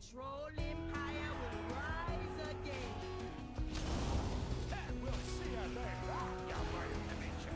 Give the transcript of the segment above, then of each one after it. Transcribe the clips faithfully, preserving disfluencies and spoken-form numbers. Patrol Empire will rise again. And we'll see you there, you mighty creature.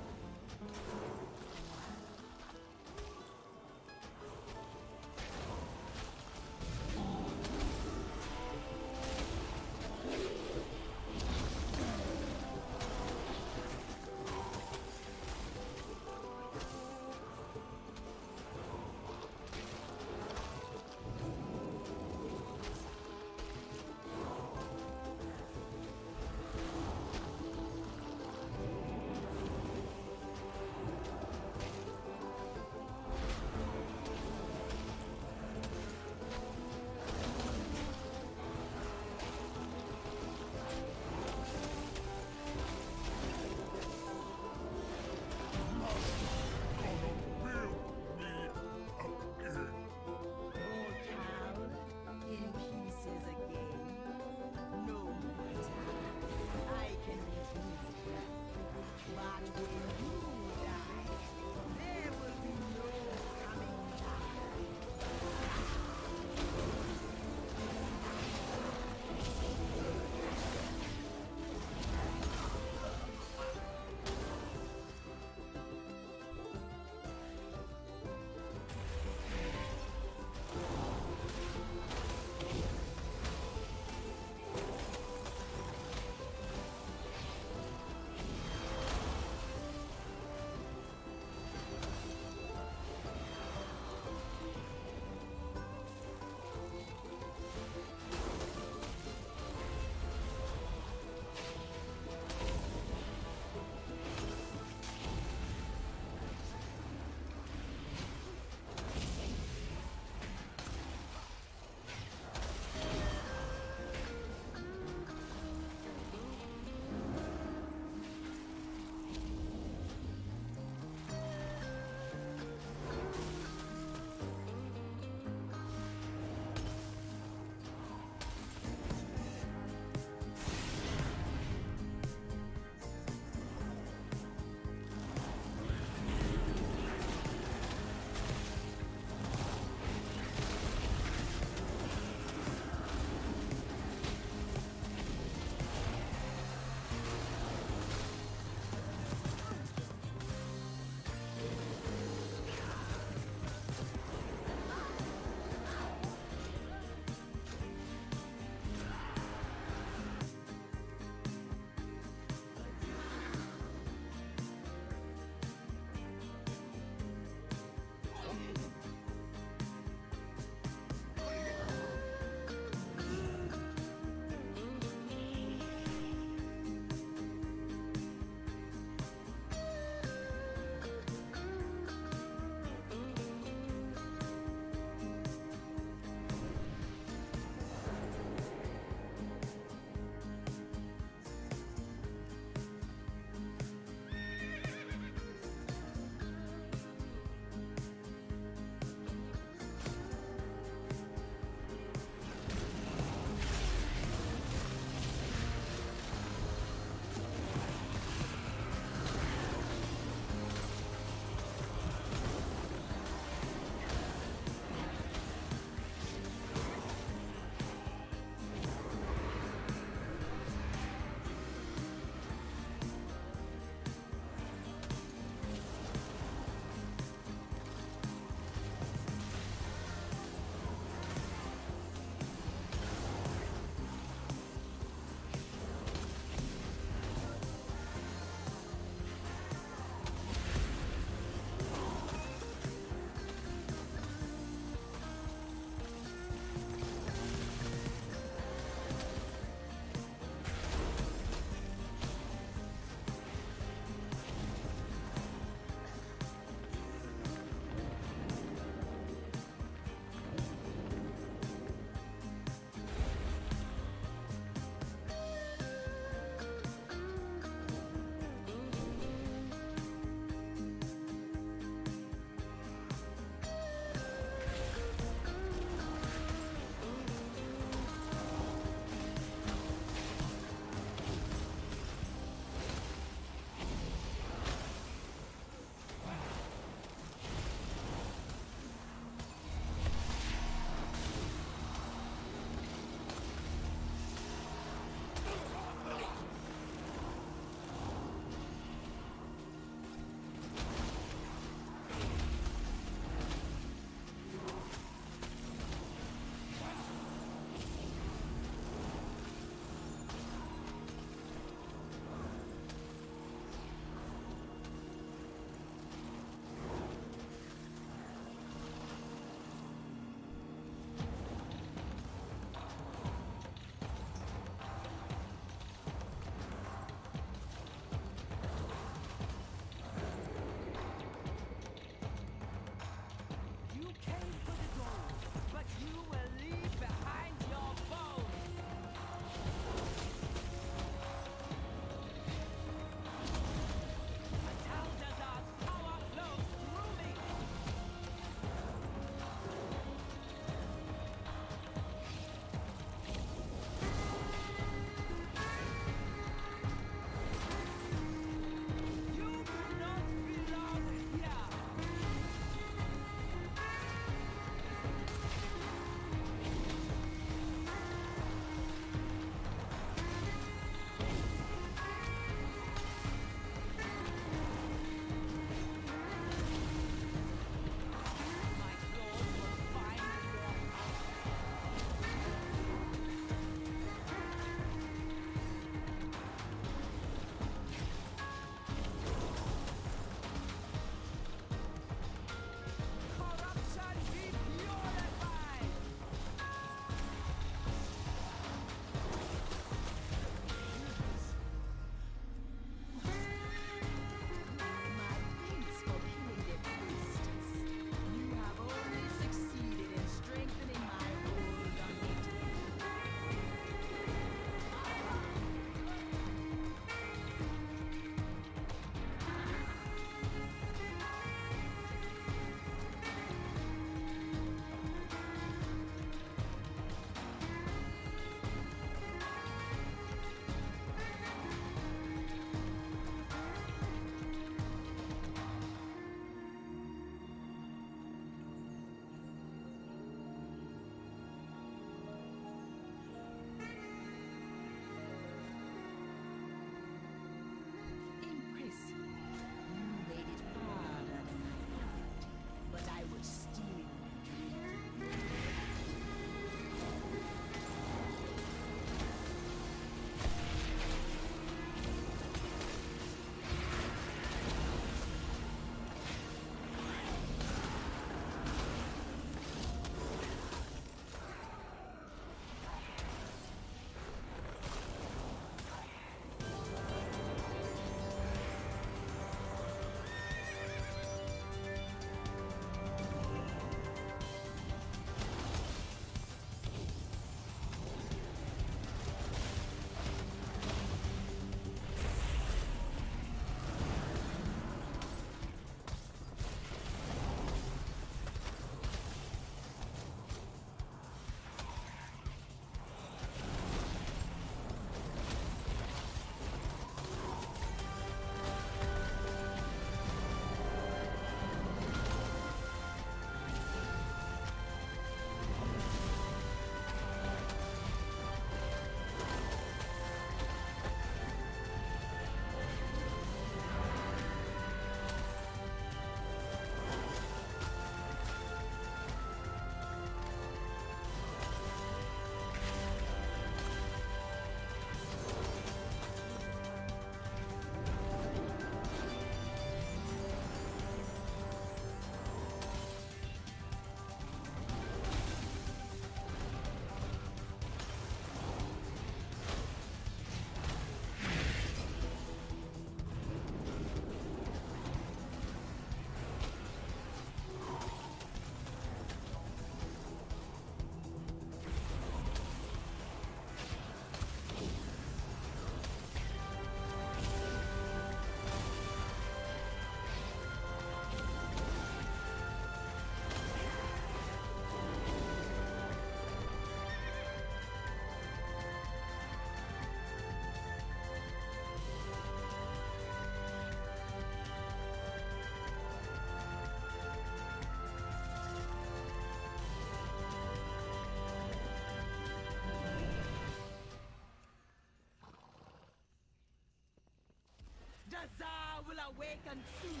awaken soon,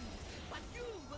but you